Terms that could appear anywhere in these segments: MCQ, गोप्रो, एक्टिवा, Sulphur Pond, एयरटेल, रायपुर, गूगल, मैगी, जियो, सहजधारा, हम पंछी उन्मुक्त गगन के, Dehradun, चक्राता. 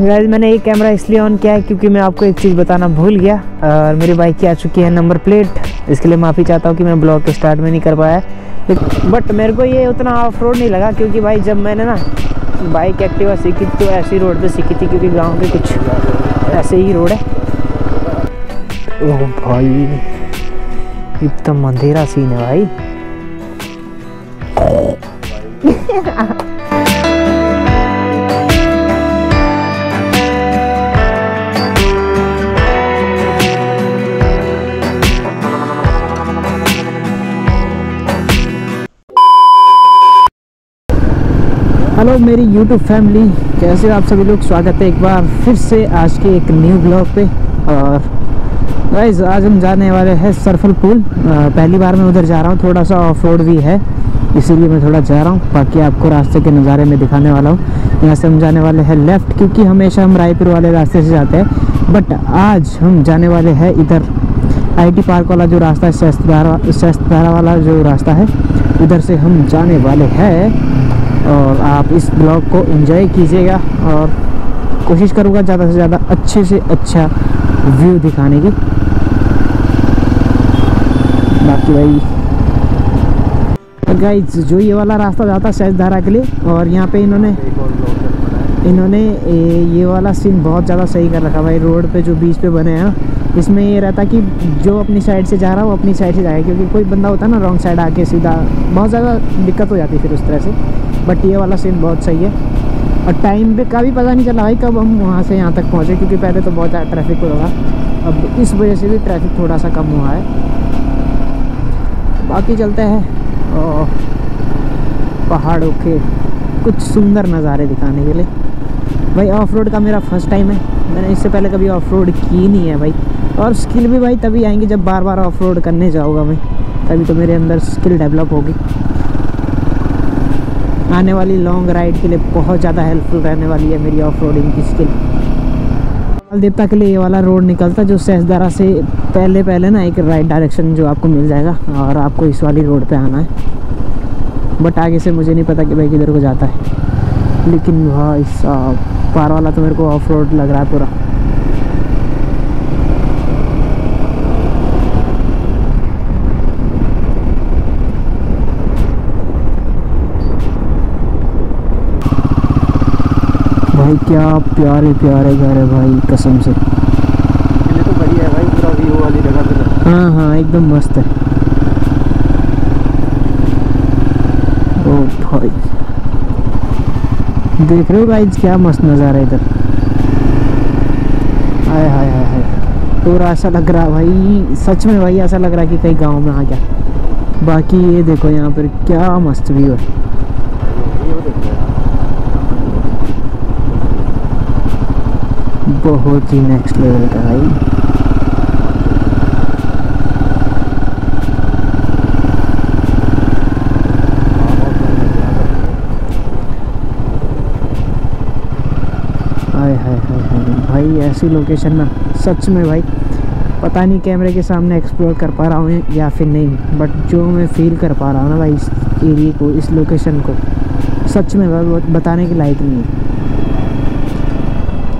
Guys मैंने ये camera इसलिए ऑन किया है क्योंकि मैं आपको एक चीज़ बताना भूल गया और मेरी बाइक की आ चुकी है नंबर प्लेट। इसके लिए माफ़ी चाहता हूँ कि मैं ब्लॉग के स्टार्ट में नहीं कर पाया, बट मेरे को ये उतना ऑफ रोड नहीं लगा क्योंकि भाई जब मैंने ना बाइक एक्टिवा सीखी तो ऐसी रोड पे सीखी थी क्योंकि गाँव के कुछ ऐसे ही रोड है। ओह भाई एकदम अंधेरा सीन है भाई। हेलो मेरी YouTube फैमिली, कैसे आप सभी लोग, स्वागत है एक बार फिर से आज के एक न्यू ब्लॉग पे। और गाइस आज हम जाने वाले हैं सर्फल पूल। पहली बार मैं उधर जा रहा हूँ, थोड़ा सा ऑफ रोड भी है इसीलिए मैं थोड़ा जा रहा हूँ, बाकी आपको रास्ते के नज़ारे में दिखाने वाला हूँ। यहाँ से हम जाने वाले हैं लेफ़्ट, क्योंकि हमेशा हम रायपुर वाले रास्ते से जाते हैं, बट आज हम जाने वाले हैं इधर IT पार्क वाला जो रास्ता है, शस्तारा वाला जो रास्ता है, उधर से हम जाने वाले हैं। और आप इस ब्लॉग को एंजॉय कीजिएगा और कोशिश करूँगा ज़्यादा से ज़्यादा अच्छे से अच्छा व्यू दिखाने की। बाकी भाई गाइस जो ये वाला रास्ता जाता है सहजधारा के लिए, और यहाँ पे इन्होंने ये वाला सीन बहुत ज़्यादा सही कर रखा भाई। रोड पे जो बीच पे बने हैं इसमें ये रहता कि जो अपनी साइड से जा रहा है वो अपनी साइड से जाएगा, क्योंकि कोई बंदा होता है ना रॉन्ग साइड आके सीधा, बहुत ज़्यादा दिक्कत हो जाती है फिर उस तरह से। बट ये वाला सीन बहुत सही है और टाइम पे का भी पता नहीं चला भाई कब हम वहाँ से यहाँ तक पहुँचे, क्योंकि पहले तो बहुत ज़्यादा ट्रैफिक होगा, अब इस वजह से भी ट्रैफिक थोड़ा सा कम हुआ है। बाकी चलते हैं और पहाड़ों के कुछ सुंदर नज़ारे दिखाने के लिए। भाई ऑफ रोड का मेरा फर्स्ट टाइम है, मैंने इससे पहले कभी ऑफ रोड की नहीं है भाई, और स्किल भी भाई तभी आएंगी जब बार बार ऑफ रोड करने जाऊँगा मैं, तभी तो मेरे अंदर स्किल डेवलप होगी। आने वाली लॉन्ग राइड के लिए बहुत ज़्यादा हेल्पफुल रहने वाली है मेरी ऑफ रोडिंग की स्किल। काल देवता के लिए ये वाला रोड निकलता जो सहजधारा से पहले पहले ना एक राइट डायरेक्शन जो आपको मिल जाएगा, और आपको इस वाली रोड पर आना है। बट आगे से मुझे नहीं पता कि भाई किधर को जाता है, लेकिन भाई साहब पार वाला तो मेरे को ऑफ रोड लग रहा है पूरा। भाई क्या प्यारे प्यारे घर है भाई, कसम से ये तो बढ़िया है भाई, पूरा व्यू वाली जगह पे। हाँ हाँ एकदम मस्त है। देख रहे हो गाइस क्या मस्त नज़ारा है इधर, हाय हाय हाय हाय, पूरा ऐसा लग रहा भाई, सच में भाई ऐसा लग रहा कि कहीं गांव में आ गया। बाकी ये देखो यहाँ पर क्या मस्त व्यू है। बहुत ही नेक्स्ट लेवल का भाई। भाई ऐसी लोकेशन ना सच में भाई पता नहीं कैमरे के सामने एक्सप्लोर कर पा रहा हूँ या फिर नहीं, बट जो मैं फील कर पा रहा हूँ ना भाई इस एरिया को, इस लोकेशन को, सच में भाई बताने की लायक नहीं है।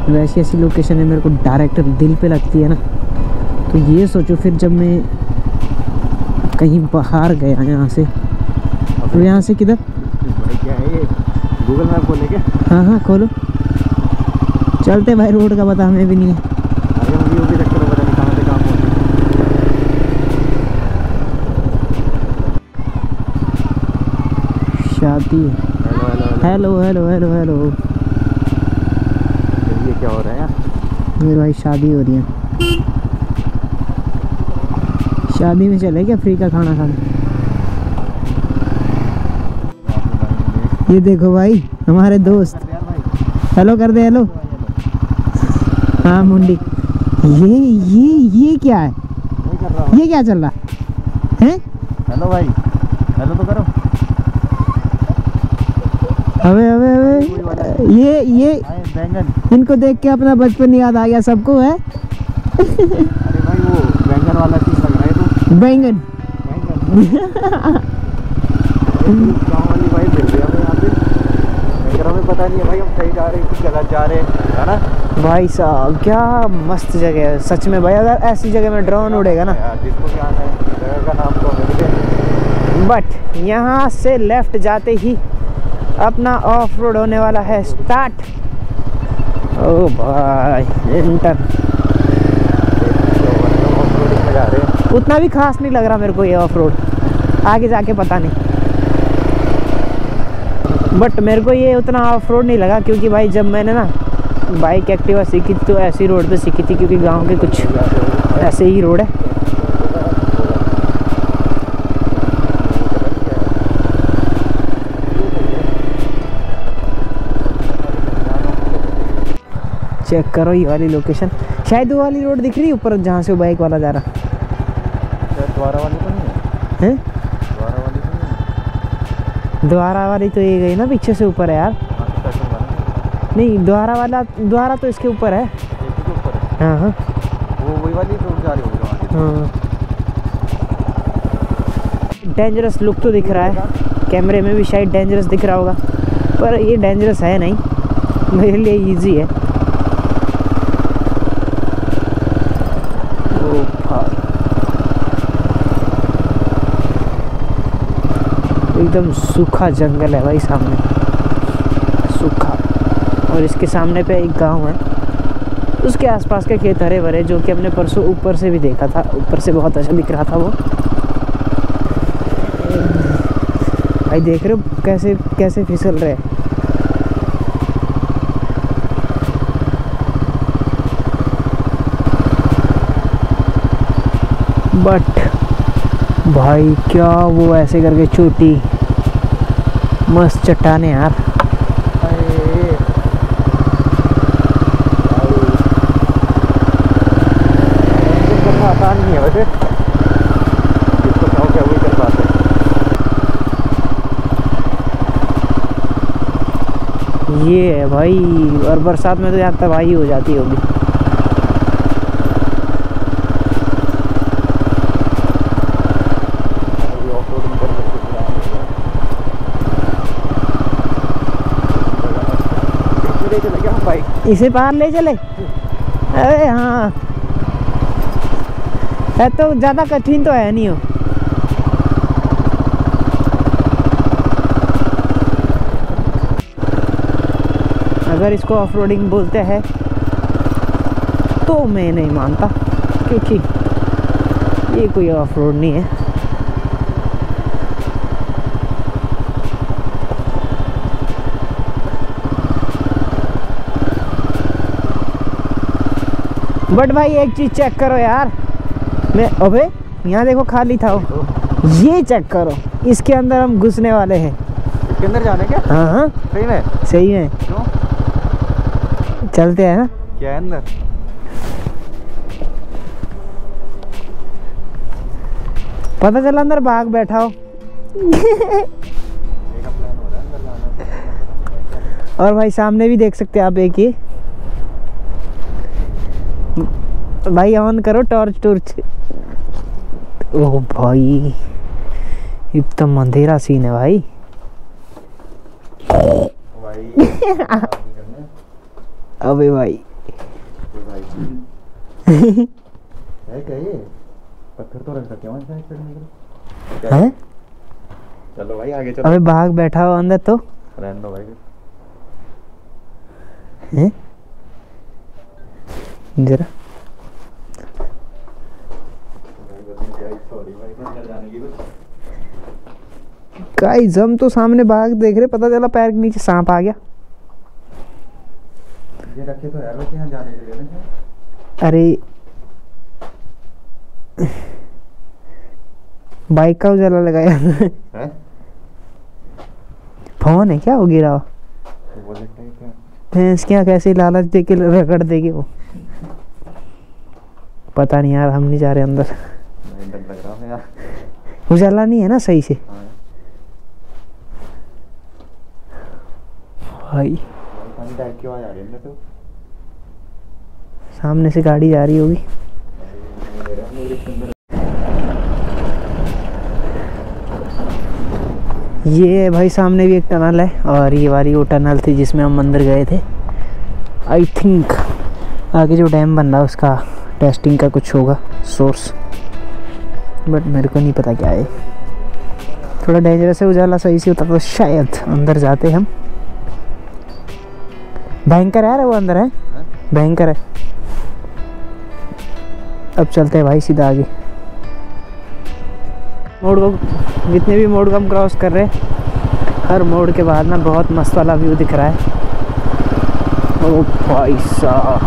वैसी ऐसी लोकेशन है मेरे को डायरेक्ट दिल पे लगती है ना, तो ये सोचो फिर जब मैं कहीं बाहर गया यहाँ से, तो यहाँ से किधर गूगल मैप खोले क्या? हाँ हाँ खोलो, चलते भाई रोड का पता हमें भी नहीं है। शादी हेलो हेलो हेलो हेलो, ये क्या हो रहा है यार? मेरे भाई शादी हो रही है, शादी में चले क्या फ्री का खाना खाने? ये देखो भाई हमारे दोस्त, हेलो कर दे, हेलो हाँ मुंडी। ये क्या है, ये क्या चल रहा है? हेलो भाई हेलो तो करो। अबे अबे अबे ये बैंगन, इनको देख के अपना बचपन याद आ गया सबको है। अरे भाई वो बैंगन वाला चीज लग रहा है तो। बैंगन बैंगन। हमें पता नहीं है भाई हम कहीं जा रहे हैं, किस जगह जा रहे हैं, है ना भाई साहब। क्या मस्त जगह है सच में भाई, अगर ऐसी जगह में ड्रोन उड़ेगा ना जिसको क्या है जगह का नाम तो मिलते। बट यहाँ से लेफ्ट जाते ही अपना ऑफ रोड होने वाला है स्टार्ट। ओ भाई इंटर उतना भी खास नहीं लग रहा मेरे को ये ऑफ रोड, आगे जाके पता नहीं, बट मेरे को ये उतना ऑफ रोड नहीं लगा क्योंकि भाई जब मैंने ना बाइक एक्टिवा सीखी तो ऐसी रोड पे सीखी थी क्योंकि गांव के कुछ ऐसे ही रोड है। चेक करो ये वाली लोकेशन, शायद वो वाली रोड दिख रही है ऊपर जहाँ से बाइक वाला जा रहा है। द्वारा वाली तो ये गई ना पीछे से ऊपर है यार, नहीं द्वारा वाला, द्वारा तो इसके ऊपर है। हाँ हाँ वो वही वाली रोड जा रही होगी। हाँ डेंजरस लुक तो दिख रहा है कैमरे में भी, शायद डेंजरस दिख रहा होगा पर ये डेंजरस है नहीं, मेरे लिए इजी है। एकदम सूखा जंगल है भाई सामने, सूखा, और इसके सामने पे एक गांव है, उसके आसपास के खेत हरे भरे, जो कि हमने परसों ऊपर से भी देखा था, ऊपर से बहुत अच्छा दिख रहा था वो। भाई देख रहे हो कैसे कैसे फिसल रहे हैं। बट भाई क्या वो ऐसे करके चोटी मस्त चट्टाने यार। करना आसान नहीं है वैसे, जिसको चाहो क्या वही कर पाते हैं। ये है भाई, और बरसात में तो यहाँ तबाही हो जाती होगी। इसे पार ले चले, अरे हाँ है तो ज़्यादा कठिन तो है नहीं हो। अगर इसको ऑफ रोडिंग बोलते हैं तो मैं नहीं मानता क्योंकि ये कोई ऑफ रोड नहीं है। बट भाई एक चीज़ चेक करो यार, मैं अबे यहाँ देखो खाली था वो, ये चेक करो इसके अंदर हम घुसने वाले हैं। इसके अंदर जाने क्या? हाँ हाँ सही में, सही है क्यों? चलते हैं ना, क्या है अंदर? पता चला अंदर बाघ बैठा हो। और भाई सामने भी देख सकते हैं आप एक ही, भाई ऑन करो टॉर्च टॉर्च। ओ भाई एकदम अंधेरा सीन है भाई, अबे भाई पत्थर तो रख सकते हैं। चलो भाई आगे चलो, अबे बाघ बैठा हो अंदर तो रहने दो भाई जरा। गाइस हम तो सामने बाघ देख रहे, पता चला पैर के नीचे सांप आ गया। ये रखे तो यार वैसे यहां जाने के लिए ना, अरे बाइक का उजाला लगाया है। फोन है क्या वो गिरा हुआ? भैंस क्या कैसे लालच दे के रगड़ देगी वो, पता नहीं यार हम नहीं जा रहे अंदर, उजाला नहीं है ना सही से भाई। तो सामने से गाड़ी जा रही होगी। ये भाई सामने भी एक टनल है और ये वाली वो टनल थी जिसमें हम अंदर गए थे। आई थिंक आगे जो डैम बन रहा है उसका टेस्टिंग का कुछ होगा सोर्स, बट मेरे को नहीं पता क्या है। थोड़ा डेंजरस है, उजाला सही से उतर तो शायद अंदर जाते हम। भयंकर है वो अंदर है, भयंकर है। अब चलते हैं भाई सीधा आगे। मोड़ को जितने भी मोड़ को हम क्रॉस कर रहे हैं, हर मोड़ के बाद ना बहुत मस्त वाला व्यू दिख रहा है। ओ भाई साहब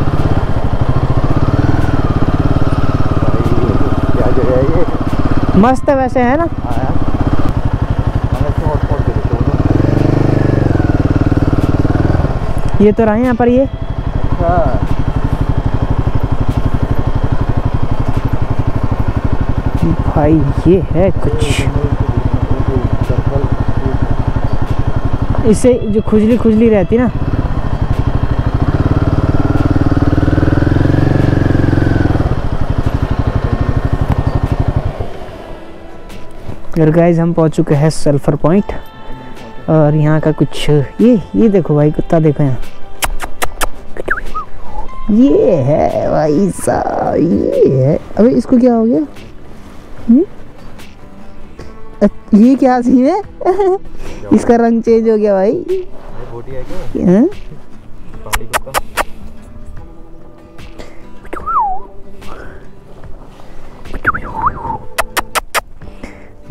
क्या जगह है ये, मस्त है वैसे है ना। ये तो रहे यहाँ पर ये भाई ये है कुछ, इससे जो खुजली खुजली रहती ना। गाइस हम पहुंच चुके हैं सल्फर पॉइंट और यहाँ का कुछ ये देखो भाई कुत्ता देखो यहाँ, ये है भाई साहब ये है। अबे इसको क्या हो गया, ये क्या सीन है इसका रंग चेंज हो गया भाई।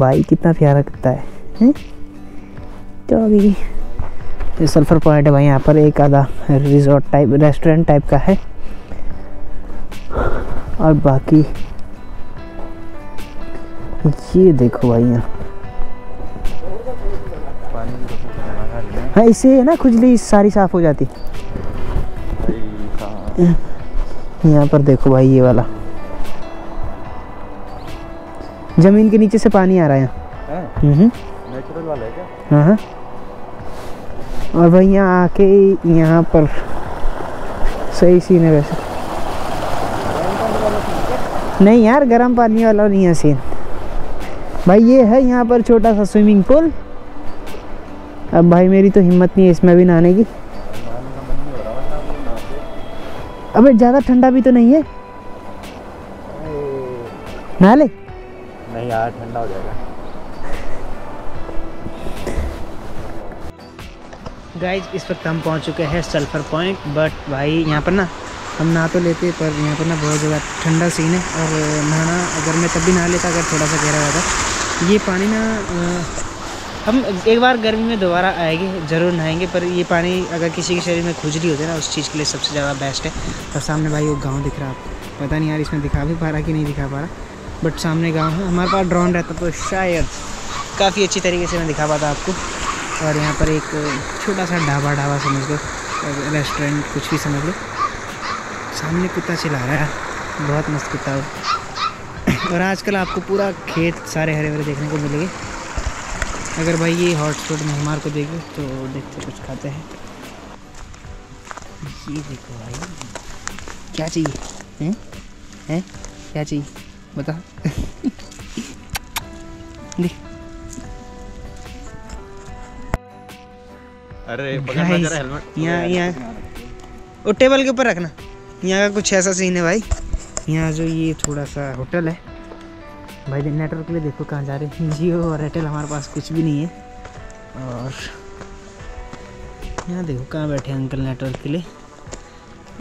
भाई कितना प्यारा कुत्ता है। तो अभी ये सल्फर पॉइंट है भाई, यहाँ पर एक आधा रिजॉर्ट टाइप रेस्टोरेंट टाइप का है और बाकी ये देखो भाई यहाँ। हाँ इससे ना खुजली सारी साफ हो जाती। यहाँ पर देखो भाई ये वाला जमीन के नीचे से पानी आ रहा है यहाँ, नेचुरल वाला है क्या। हाँ और भाई यहाँ आके यहाँ पर सही सीन है वैसे। नहीं यार गर्म पानी वाला नहीं है सीन भाई। ये है यहाँ पर छोटा सा स्विमिंग पूल। अब भाई मेरी तो हिम्मत नहीं है इसमें भी नहाने की। अबे ज़्यादा ठंडा भी तो नहीं है, नहा ले। नहीं यार ठंडा हो जाएगा। गाइज इस वक्त हम पहुँच चुके हैं सल्फर पॉइंट, बट भाई यहाँ पर ना हम नहा तो लेते पर यहाँ पर ना बहुत ज़्यादा ठंडा सीन है और नहाना अगर मैं तब भी नहा लेता अगर थोड़ा सा गहरा होता। ये पानी ना हम एक बार गर्मी में दोबारा आएंगे ज़रूर नहाएंगे, पर ये पानी अगर किसी के शरीर में खुजली होती है ना उस चीज़ के लिए सबसे ज़्यादा बेस्ट है। और सामने भाई वो गाँव दिख रहा है आपको, पता नहीं यार इसमें दिखा भी पा रहा कि नहीं दिखा पा रहा, बट सामने गाँव है। हमारे पास ड्रोन रहता तो शायद काफ़ी अच्छी तरीके से मैं दिखा पाता आपको। और यहाँ पर एक छोटा सा ढाबा समझ लो, रेस्टोरेंट कुछ भी समझ लो। सामने कुत्ता चिल्ला रहा है, बहुत मस्त कुत्ता हो। और आजकल आपको पूरा खेत सारे हरे भरे देखने को मिलेंगे। अगर भाई ये हॉटस्पॉट में हमारे को देखे तो देखते कुछ खाते हैं। ये देखो भाई क्या चाहिए हैं क्या चाहिए बता देख। अरे पकड़ना जरा हेलमेट, यहाँ और टेबल के ऊपर रखना। यहाँ का कुछ ऐसा सीन है भाई। यहाँ जो ये थोड़ा सा होटल है भाई, नेटवर्क के लिए देखो कहाँ जा रहे हैं। जियो और एयरटेल हमारे पास कुछ भी नहीं है। और यहाँ देखो कहाँ बैठे हैं अंकल नेटवर्क के लिए।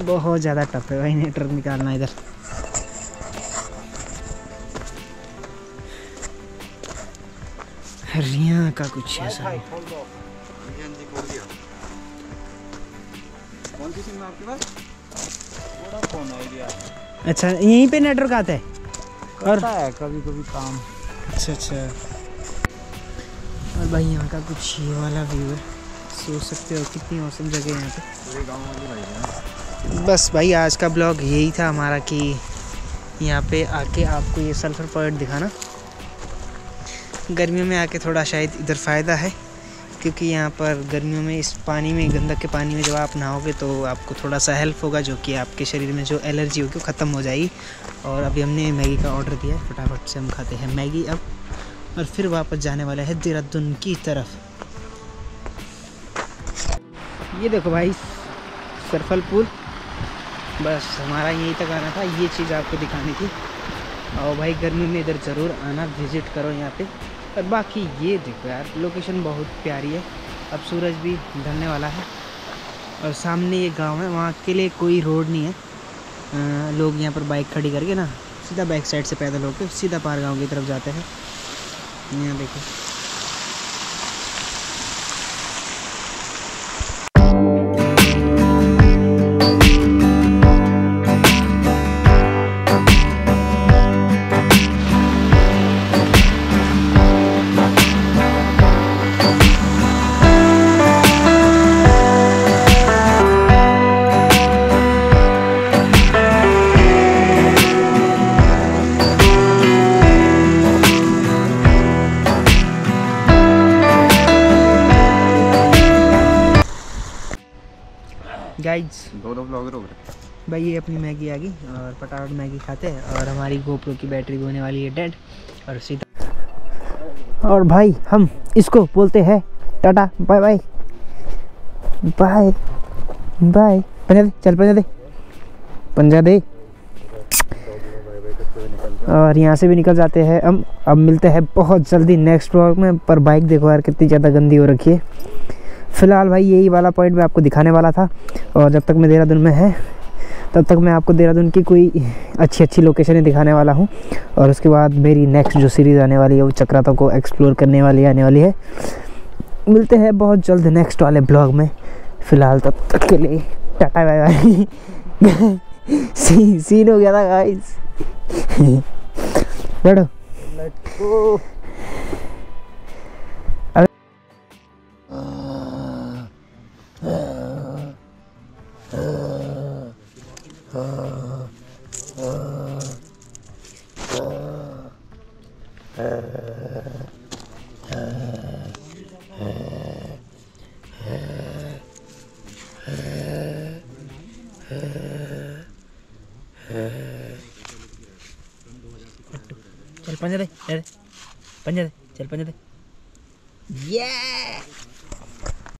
बहुत ज़्यादा टफ है भाई नेटवर्क निकालना इधर। यहाँ का कुछ ऐसा है। अच्छा यहीं पे नेटवर्क आता है और कभी कभी काम। अच्छा। और भाई यहाँ का कुछ ये वाला व्यू है, सोच सकते हो कितनी औसम जगह है यहाँ पे। बस भाई आज का ब्लॉग यही था हमारा कि यहाँ पे आके आपको ये सल्फर पॉइंट दिखाना। गर्मियों में आके थोड़ा शायद इधर फ़ायदा है, क्योंकि यहाँ पर गर्मियों में इस पानी में गंदक के पानी में जब आप नहाओगे तो आपको थोड़ा सा हेल्प होगा, जो कि आपके शरीर में जो एलर्जी होगी वो ख़त्म हो जाएगी। और अभी हमने मैगी का ऑर्डर दिया है, फटाफट से हम खाते हैं मैगी अब। और फिर वापस जाने वाला है देहरादून की तरफ। ये देखो भाई सर्फल पुल, बस हमारा यहीं तक आना था, ये चीज़ आपको दिखानी थी। और भाई गर्मी में इधर ज़रूर आना, विज़िट करो यहाँ पे। और बाकी ये देखो यार लोकेशन बहुत प्यारी है। अब सूरज भी ढलने वाला है और सामने ये गांव है, वहाँ के लिए कोई रोड नहीं है। लोग यहाँ पर बाइक खड़ी करके ना सीधा बैक साइड से पैदल होकर सीधा पार गाँव की तरफ जाते हैं। यहाँ देखो गाइज, दो ब्लॉगर हो गए भाई। ये अपनी मैगी आ गई और फटाफट मैगी खाते हैं। और हमारी गोप्रो की बैटरी होने वाली है डेड। और सीधा और भाई हम इसको बोलते हैं tata bye bye bye bye. पंजा दे, चल पंजा दे, पंजा दे। और यहाँ से भी निकल जाते हैं हम। अब मिलते हैं बहुत जल्दी नेक्स्ट ब्लॉग में। पर बाइक देखो यार कितनी ज़्यादा गंदी हो रखी है। फ़िलहाल भाई यही वाला पॉइंट मैं आपको दिखाने वाला था। और जब तक मैं देहरादून में है तब तक मैं आपको देहरादून की कोई अच्छी अच्छी लोकेशनें दिखाने वाला हूं। और उसके बाद मेरी नेक्स्ट जो सीरीज़ आने वाली है वो चक्राता को एक्सप्लोर करने वाली आने वाली है। मिलते हैं बहुत जल्द नेक्स्ट वाले ब्लॉग में। फ़िलहाल तब तक के लिए टाटा बाय बाय। सीन हो गया था गाइस। लड़ो चल पंजा दे, चल पंजा दे। ये